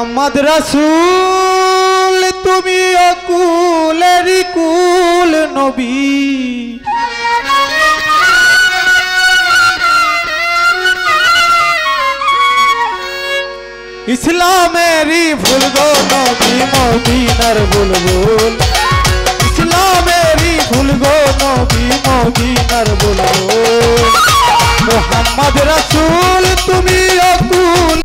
মোহাম্মদ রাসূল তুমি অকুলের কুল নবী, ইসলামেরই ভুলগো নবী মদিনার বুলবুল, ইসলামেরই ভুলগো নবী মদিনার বুলবুল। মোহাম্মদ রাসূল তুমি অকুল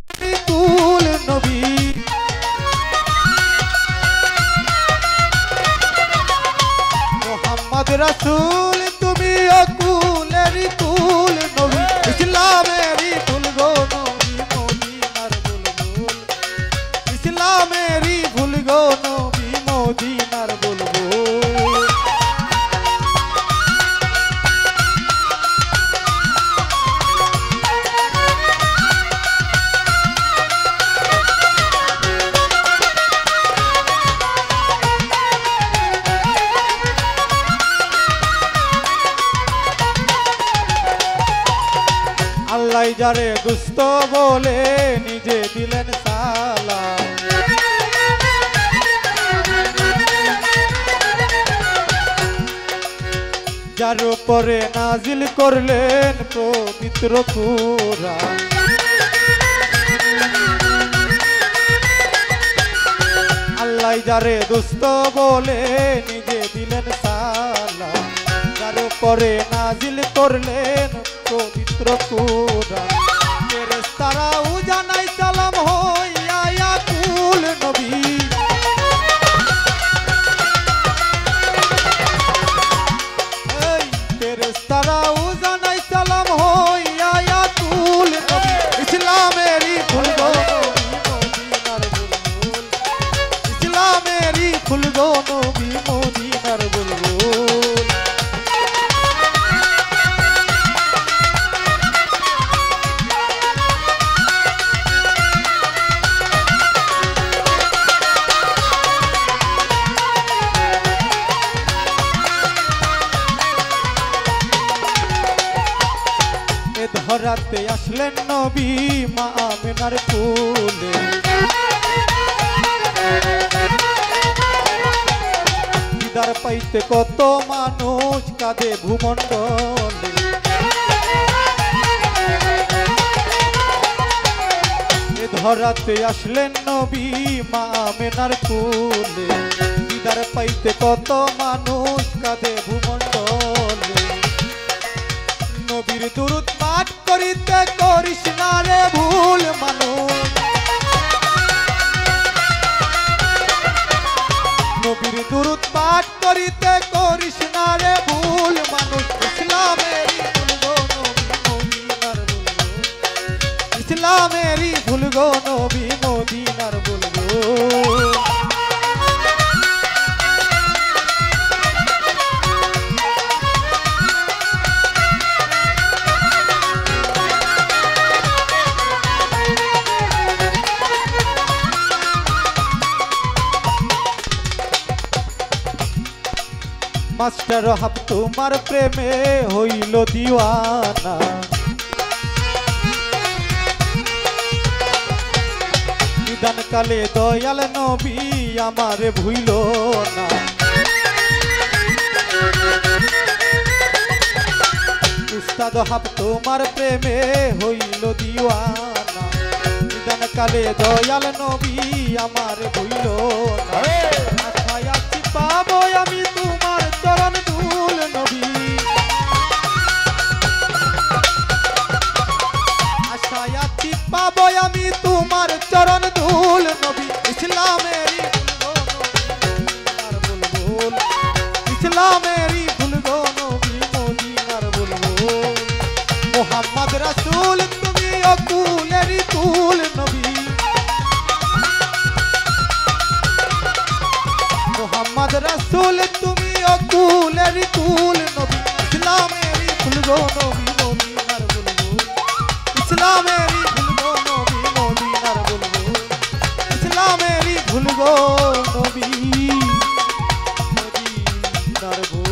রাসূল তুমি অকুলের কুল নবী, ইসলামেরই ভুলগো নবী মদিনার বুলবুল, ইসলামেরই ভুলগো নবী মদিনার বুলবুল। আল্লাহ যারে দুস্ত বলে নিজে দিলেন সালাম, যার উপরে নাজিল করলেন পবিত্র কুরআন, আল্লাহ যারে দুস্ত বলে নিজে দিলেন সালাম, যার উপরে নাজিল করলেন পবিত্র কুরআন। ফেরেশতারা জানায় সালাম হইয়া ইয়া কুল নবী, ফেরেশতারা জানায় সালাম হইয়া ইয়া কুল নবী, ইসলামেরই ভুলগো মদিনার বুলবুল, ইসলামেরই ভুলগো নবী মদিনার বুলবুল। ধরাতে আসলেন নবী মা আমেনার কোলে, দিদার পাইতে কত মানুষ কাঁদে ভূমণ্ডলে, ধরাতে আসলেন নবী মা আমেনার কোলে, দিদার পাইতে কত মানুষ কাঁদে ভূমণ্ডলে। নবীর দুরূদ পাঠ করিতে করিস না রে ভুল মানুষ, নবীর দুরূদ পাঠ করিতে করিস না রে ভুল মানুষ, ইসলামেরই ভুলগো নবী মদিনার বুলবুল, ইসলামেরই ভুলগো নবী মদিনার বুলবুল। মাস্টার হাব তোমার প্রেমে হইল দিওয়ানা, নিদান কালে দয়াল নবী আমারে ভুইল না, উস্তাদ হাব তোমার প্রেমে হইল দিওয়ানা, নিদান কালে দয়াল নবী আমারে ভুইল না। আশায় আছি পাবো আমি তোমার চরণ ধুল নবী, আশায় আছি পাবো আমি তোমার চরণ ধুল নবী, ইসলামেরই ভুলগো নবী মদিনার বুলবুল, ইসলামেরই ভুলগো নবী মদিনার বুলবুল। মোহাম্মদ রাসূল তুমি অকুলেরই কুল নবী, মোহাম্মদ রাসূল তুমি অকুলের কুল নবী, ইসলামেরই ভুলগো নবী মদিনার বুলবুল, ইসলামেরই ভুলগো নবী মদিনার বুলবুল, ইসলামেরই ভুলগো নবী মদিনার বুলবুল।